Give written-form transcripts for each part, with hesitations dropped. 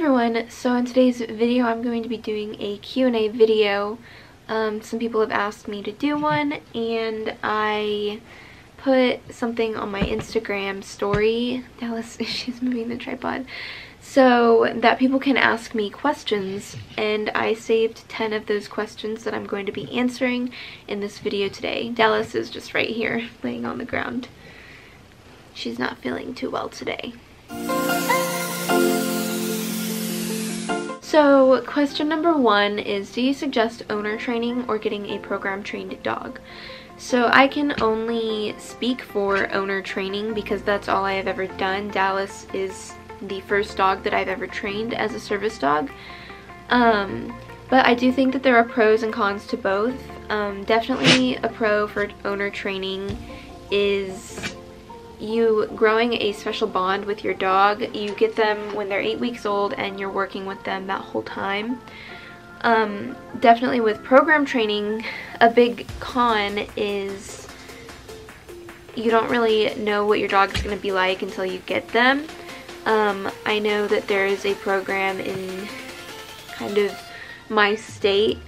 everyone, so in today's video I'm going to be doing a Q&A video. Some people have asked me to do one, and I put something on my Instagram story. Dallas, she's moving the tripod. So that people can ask me questions, and I saved 10 of those questions that I'm going to be answering in this video today. Dallas is just right here, laying on the ground. She's not feeling too well today. So question number 1 is, do you suggest owner training or getting a program trained dog? So I can only speak for owner training because that's all I have ever done. Dallas is the first dog that I've ever trained as a service dog. But I do think that there are pros and cons to both. Definitely a pro for owner training is you growing a special bond with your dog. You get them when they're 8 weeks old and you're working with them that whole time. Definitely with program training, a big con is you don't really know what your dog is going to be like until you get them. I know that there is a program in kind of my state,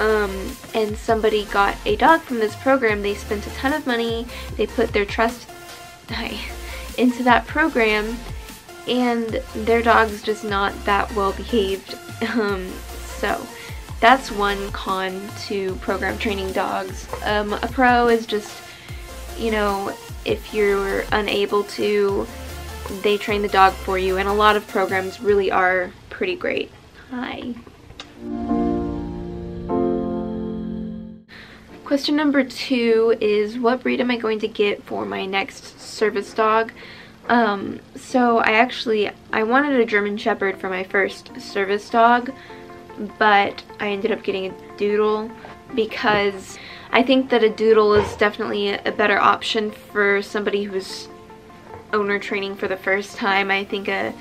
and somebody got a dog from this program. They spent a ton of money, they put their trust into that program, and their dog's just not that well behaved. So that's one con to program training dogs. A pro is just, you know, if you're unable to, they train the dog for you, and a lot of programs really are pretty great. Hi. Question number 2 is, what breed am I going to get for my next service dog? So I wanted a German Shepherd for my first service dog, but I ended up getting a Doodle because I think that a Doodle is definitely a better option for somebody who's owner training for the first time. I think a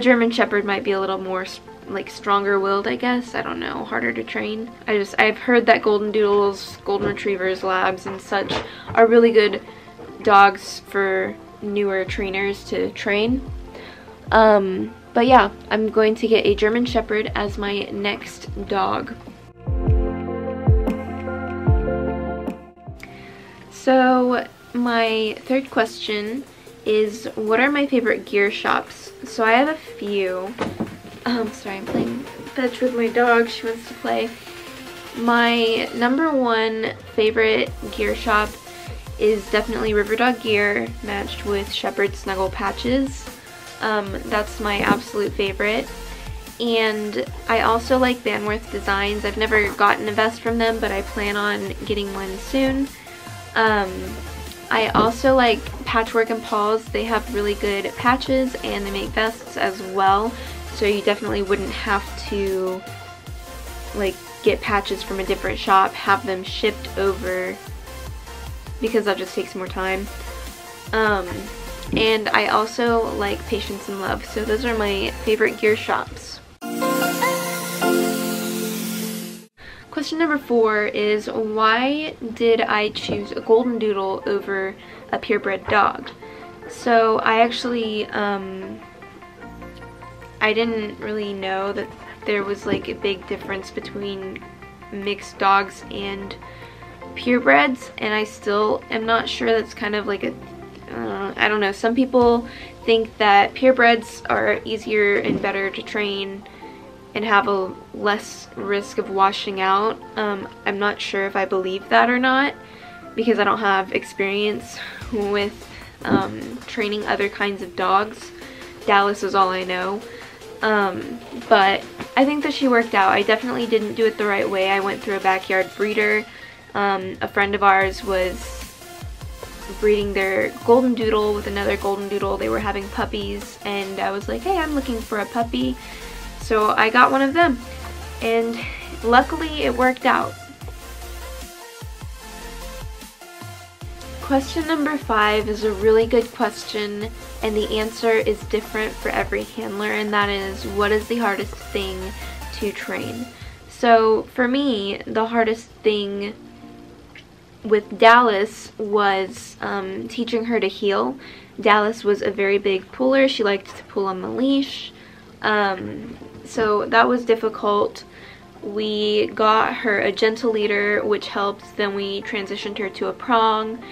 German Shepherd might be a little more like stronger willed, I guess. I don't know, harder to train. I've heard that golden doodles, golden retrievers, labs, and such are really good dogs for newer trainers to train. But yeah, I'm going to get a German Shepherd as my next dog. So my third question is, what are my favorite gear shops? So I have a few. Sorry, I'm playing fetch with my dog. She wants to play. My number one favorite gear shop is definitely Riverdog Gear matched with Shepherd Snuggle Patches. That's my absolute favorite. And I also like Bannworth Designs. I've never gotten a vest from them, but I plan on getting one soon. I also like Patchwork and Paws. They have really good patches and they make vests as well. So you definitely wouldn't have to like get patches from a different shop, have them shipped over, because that just takes more time. And I also like Patience and Love. So those are my favorite gear shops. Question number 4 is, why did I choose a golden doodle over a purebred dog? So I actually I didn't really know that there was like a big difference between mixed dogs and purebreds, and I still am not sure. That's kind of like a, I don't know, some people think that purebreds are easier and better to train and have a less risk of washing out. I'm not sure if I believe that or not because I don't have experience with training other kinds of dogs. Dallas is all I know. But I think that she worked out. I definitely didn't do it the right way. I went through a backyard breeder. A friend of ours was breeding their golden doodle with another golden doodle. They were having puppies, and I was like, hey, I'm looking for a puppy. So I got one of them, and luckily it worked out. Question number 5 is a really good question, and the answer is different for every handler, and that is, what is the hardest thing to train? So for me, the hardest thing with Dallas was teaching her to heel. Dallas was a very big puller. She liked to pull on the leash. So that was difficult. We got her a gentle leader, which helps. Then we transitioned her to a prong.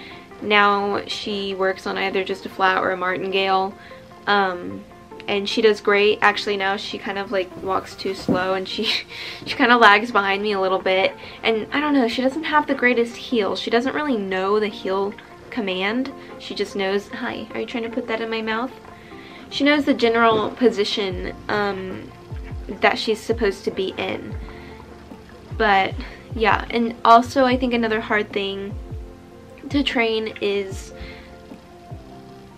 Now she works on either just a flat or a martingale, and she does great. Actually, now she kind of like walks too slow, and she kind of lags behind me a little bit. And I don't know, she doesn't have the greatest heel. She doesn't really know the heel command. She just knows, hi, are you trying to put that in my mouth? She knows the general position that she's supposed to be in. But yeah, and also I think another hard thing to train is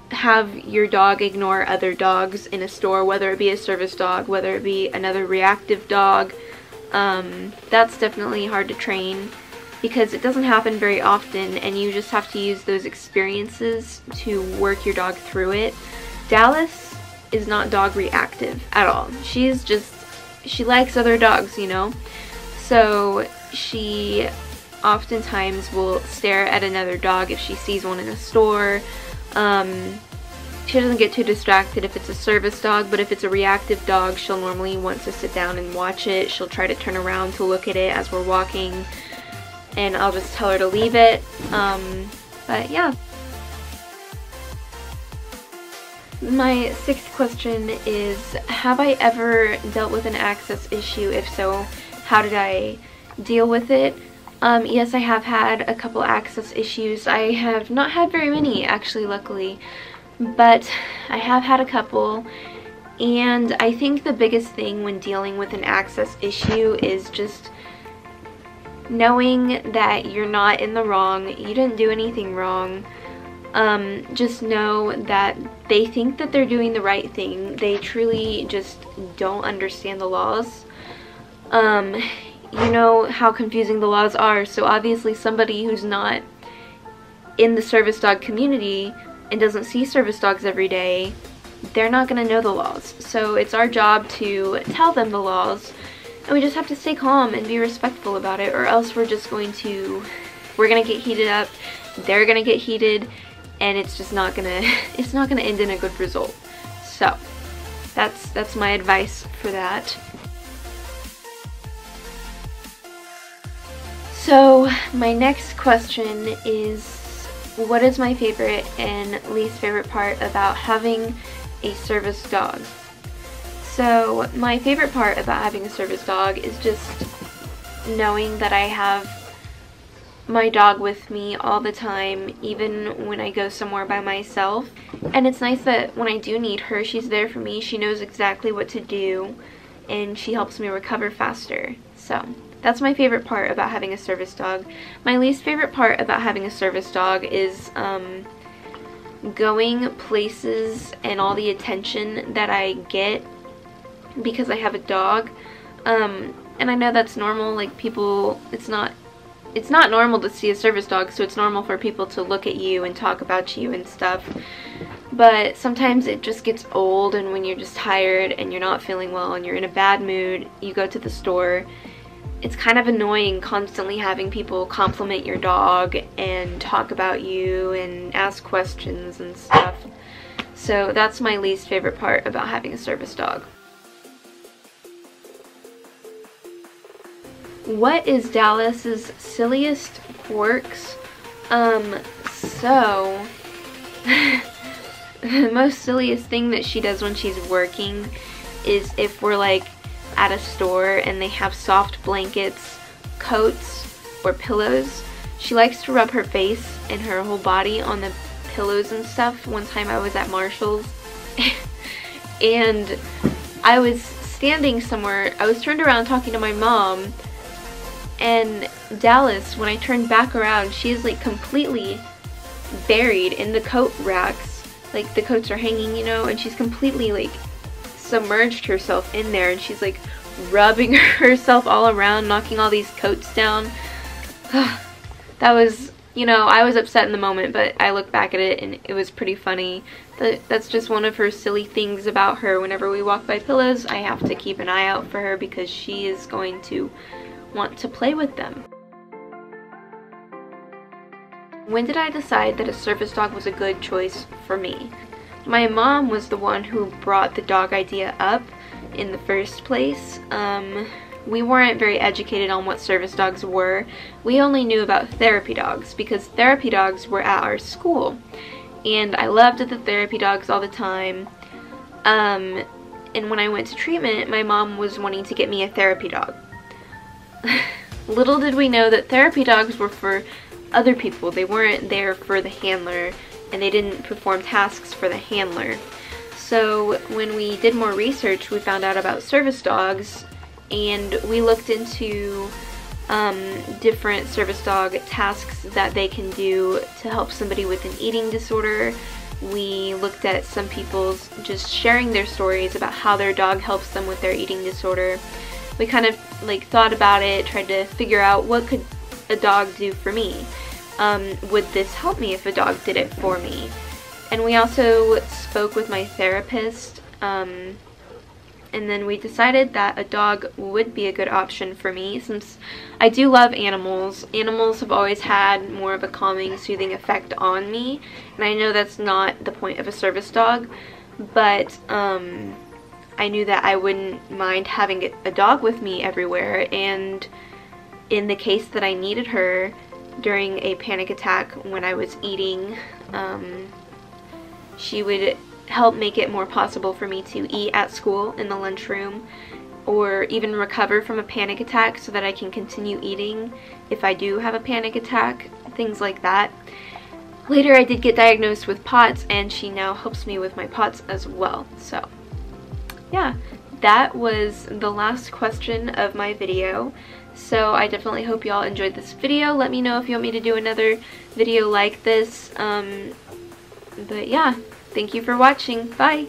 have your dog ignore other dogs in a store, whether it be a service dog, whether it be another reactive dog. That's definitely hard to train because it doesn't happen very often, and you just have to use those experiences to work your dog through it. Dallas is not dog reactive at all. She's just, she likes other dogs, you know? So she oftentimes will stare at another dog if she sees one in a store. She doesn't get too distracted if it's a service dog, but if it's a reactive dog, she'll normally want to sit down and watch it. She'll try to turn around to look at it as we're walking, and I'll just tell her to leave it. But yeah. My sixth question is, have I ever dealt with an access issue? If so, how did I deal with it? Yes, I have had a couple access issues. I have not had very many, actually, luckily, but I have had a couple. And I think the biggest thing when dealing with an access issue is just knowing that you're not in the wrong, you didn't do anything wrong. Just know that they think that they're doing the right thing. They truly just don't understand the laws. You know how confusing the laws are, so obviously somebody who's not in the service dog community and doesn't see service dogs every day, they're not going to know the laws. So it's our job to tell them the laws, and we just have to stay calm and be respectful about it, or else we're just going to, we're going to get heated up, they're going to get heated, and it's just not going to, it's not going to end in a good result. So that's my advice for that. So my next question is, what is my favorite and least favorite part about having a service dog? So my favorite part about having a service dog is just knowing that I have my dog with me all the time, even when I go somewhere by myself. And it's nice that when I do need her, she's there for me. She knows exactly what to do, and she helps me recover faster. So that's my favorite part about having a service dog. My least favorite part about having a service dog is going places and all the attention that I get because I have a dog. And I know that's normal, like people, it's not normal to see a service dog, so it's normal for people to look at you and talk about you and stuff. But sometimes it just gets old, and when you're just tired and you're not feeling well and you're in a bad mood, you go to the store. It's kind of annoying constantly having people compliment your dog and talk about you and ask questions and stuff. So that's my least favorite part about having a service dog. What is Dallas's silliest quirks? The most silliest thing that she does when she's working is if we're like at a store and they have soft blankets, coats, or pillows. She likes to rub her face and her whole body on the pillows and stuff. One time I was at Marshalls and I was standing somewhere. I was turned around talking to my mom, and Dallas, when I turned back around, she is like completely buried in the coat racks. Like the coats are hanging, you know, and she's completely like submerged herself in there, and she's like rubbing herself all around, knocking all these coats down. That was, you know, I was upset in the moment, but I look back at it and it was pretty funny. That's just one of her silly things about her. Whenever we walk by pillows, I have to keep an eye out for her because she is going to want to play with them. When did I decide that a service dog was a good choice for me? My mom was the one who brought the dog idea up. in the first place. We weren't very educated on what service dogs were. We only knew about therapy dogs because therapy dogs were at our school. And I loved the therapy dogs all the time. And when I went to treatment, my mom was wanting to get me a therapy dog. Little did we know that therapy dogs were for other people. They weren't there for the handler, and they didn't perform tasks for the handler. So when we did more research, we found out about service dogs, and we looked into different service dog tasks that they can do to help somebody with an eating disorder. We looked at some people's just sharing their stories about how their dog helps them with their eating disorder. We kind of like thought about it, tried to figure out what could a dog do for me. Would this help me if a dog did it for me? And we also spoke with my therapist, and then we decided that a dog would be a good option for me, since I do love animals. Animals have always had more of a calming, soothing effect on me, and I know that's not the point of a service dog, but I knew that I wouldn't mind having a dog with me everywhere, and in the case that I needed her during a panic attack when I was eating, she would help make it more possible for me to eat at school in the lunchroom, or even recover from a panic attack so that I can continue eating if I do have a panic attack, things like that. Later I did get diagnosed with POTS, and she now helps me with my POTS as well. So yeah, that was the last question of my video. So I definitely hope y'all enjoyed this video. Let me know if you want me to do another video like this. But yeah, thank you for watching. Bye!